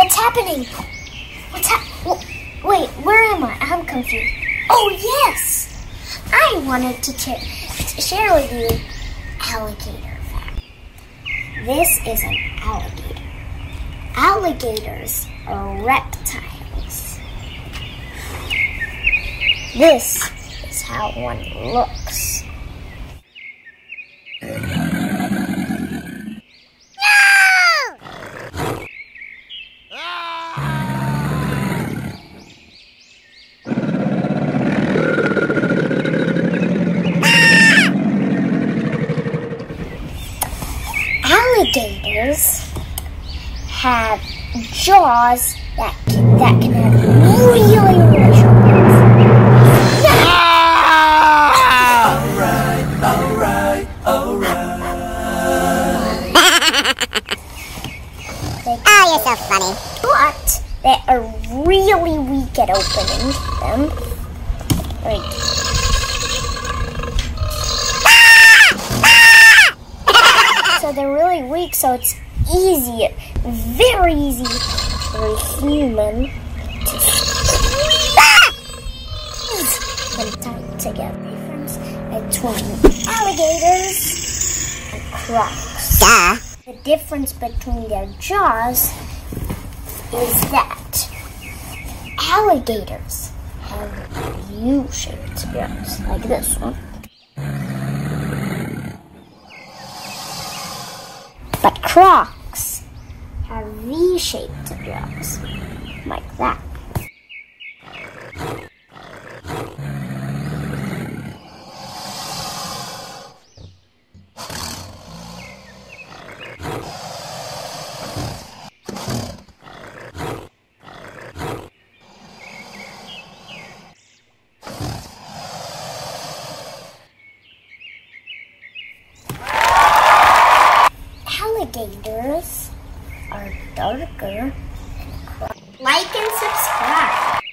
What's happening? Wait, where am I? I'm confused. Oh, yes! I wanted to share with you alligator fact. This is an alligator. Alligators are reptiles. This is how one looks. Alligators have jaws that can have really large ones. Alright. Oh, you're so funny. But they are really weak at opening them. Like. So they're really weak, so it's easy, very easy for a human to squeeze them tight together. The difference between alligators and crocs. Yeah. The difference between their jaws is that alligators have U-shaped jaws, like this one. But crocs have V-shaped jaws, like that. Alligators are darker. Like and subscribe.